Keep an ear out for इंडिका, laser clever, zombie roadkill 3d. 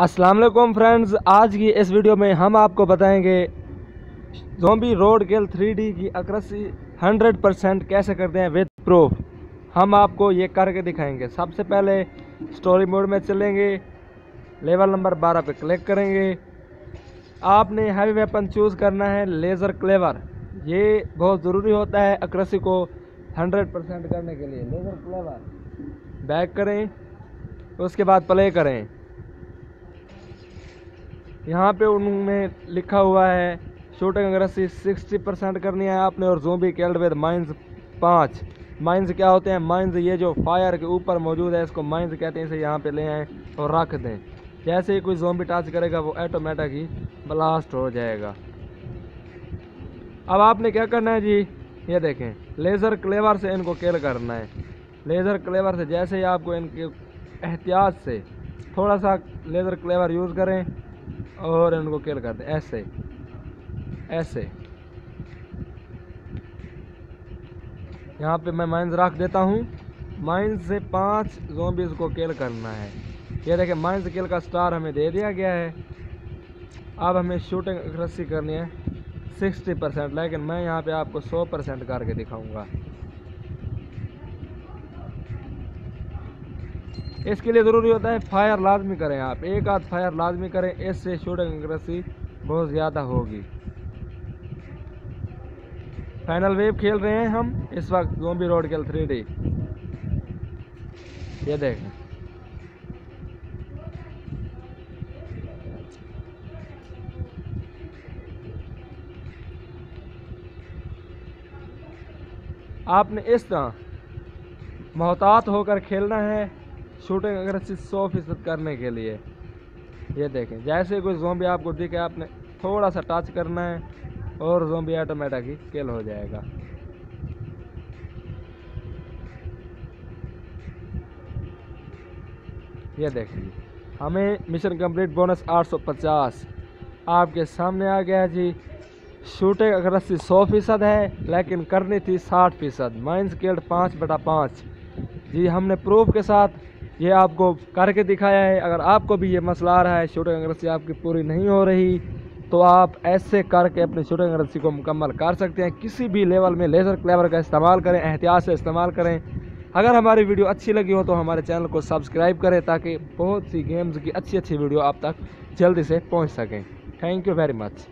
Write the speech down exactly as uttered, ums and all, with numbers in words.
अस्सलाम वालेकुम फ्रेंड्स, आज की इस वीडियो में हम आपको बताएंगे ज़ॉम्बी रोडकिल थ्री डी की एक्यूरेसी हंड्रेड परसेंट कैसे करते हैं विद प्रूफ। हम आपको ये करके दिखाएंगे। सबसे पहले स्टोरी मोड में चलेंगे, लेवल नंबर बारह पे क्लिक करेंगे। आपने हैवी वेपन चूज़ करना है लेज़र क्लेवर, ये बहुत ज़रूरी होता है एक्यूरेसी को हंड्रेड परसेंट करने के लिए। लेज़र क्लेवर बैक करें, उसके बाद प्ले करें। यहाँ पे उन्होंने लिखा हुआ है शूटिंग एक्यूरेसी सिक्सटी परसेंट करनी है आपने, और ज़ॉम्बी किल्ड विद माइंस पाँच। माइंस क्या होते हैं? माइंस ये जो फायर के ऊपर मौजूद है इसको माइंस कहते हैं। इसे यहाँ पे ले आएँ और रख दें। जैसे ही कोई ज़ॉम्बी टच करेगा वो ऑटोमेटिक ही ब्लास्ट हो जाएगा। अब आपने क्या करना है जी, ये देखें, लेज़र क्लेवर से इनको किल करना है। लेज़र क्लेवर से जैसे ही आपको इनके एहतियात से थोड़ा सा लेज़र क्लेवर यूज़ करें और इनको किल कर दें, ऐसे ऐसे। यहाँ पे मैं माइंस रख देता हूँ। माइंस से पांच ज़ॉम्बीज़ को किल करना है। ये देखें, माइंस किल का स्टार हमें दे दिया गया है। अब हमें शूटिंग एक्यूरेसी करनी है सिक्सटी परसेंट, लेकिन मैं यहाँ पे आपको हंड्रेड परसेंट करके दिखाऊंगा। इसके लिए ज़रूरी होता है फायर लाजमी करें, आप एक आध फायर लाजमी करें, इससे शूटिंग एक्यूरेसी बहुत ज़्यादा होगी। फाइनल वेव खेल रहे हैं हम इस वक्त ज़ॉम्बी रोडकिल थ्री डी। ये देखें, आपने इस तरह मोहतात होकर खेलना है शूटिंग एक्यूरेसी सौ फीसद करने के लिए। ये देखें, जैसे कोई ज़ॉम्बी आपको दिखे आपने थोड़ा सा टच करना है और ज़ॉम्बी ऑटोमेटिक ही किल हो जाएगा। ये देखिए, हमें मिशन कंप्लीट बोनस आठ सौ पचास आपके सामने आ गया जी। शूटिंग एक्यूरेसी सौ फीसद है लेकिन करनी थी साठ फीसद। माइंस किल्ड पाँच बटा पाँच। जी, हमने प्रूफ के साथ ये आपको करके दिखाया है। अगर आपको भी ये मसला आ रहा है शूटिंग एक्यूरेसी आपकी पूरी नहीं हो रही, तो आप ऐसे करके अपनी शूटिंग एक्यूरेसी को मुकम्मल कर सकते हैं। किसी भी लेवल में लेज़र क्लेवर का इस्तेमाल करें, एहतियात से इस्तेमाल करें। अगर हमारी वीडियो अच्छी लगी हो तो हमारे चैनल को सब्सक्राइब करें ताकि बहुत सी गेम्स की अच्छी अच्छी वीडियो आप तक जल्दी से पहुंच सकें। Thank you very much.